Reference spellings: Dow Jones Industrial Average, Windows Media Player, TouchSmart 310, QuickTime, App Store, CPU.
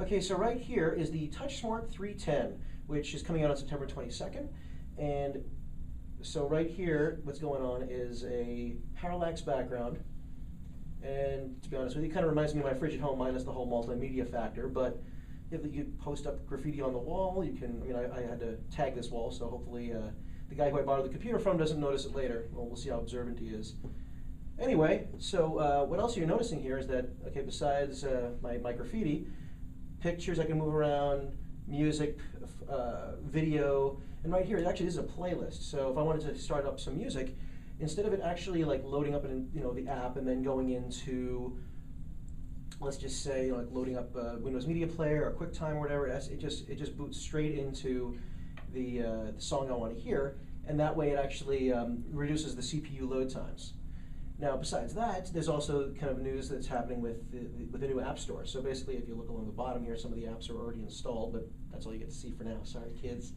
Okay, so right here is the TouchSmart 310, which is coming out on September 22nd. And so right here, what's going on is a parallax background. And to be honest with you, it kind of reminds me of my fridge at home, minus the whole multimedia factor. But if you post up graffiti on the wall, you can, I had to tag this wall, so hopefully the guy who I borrowed the computer from doesn't notice it later. Well, we'll see how observant he is. Anyway, so what else you're noticing here is that, okay, besides my graffiti, pictures I can move around, music, video, and right here, actually this is a playlist. So if I wanted to start up some music, instead of it actually like loading up in the app and then going into, let's just say like loading up Windows Media Player or QuickTime or whatever, it just boots straight into the song I want to hear, and that way it actually reduces the CPU load times. Now, besides that, there's also kind of news that's happening with the new App Store. So basically, if you look along the bottom here, some of the apps are already installed, but that's all you get to see for now. Sorry, kids.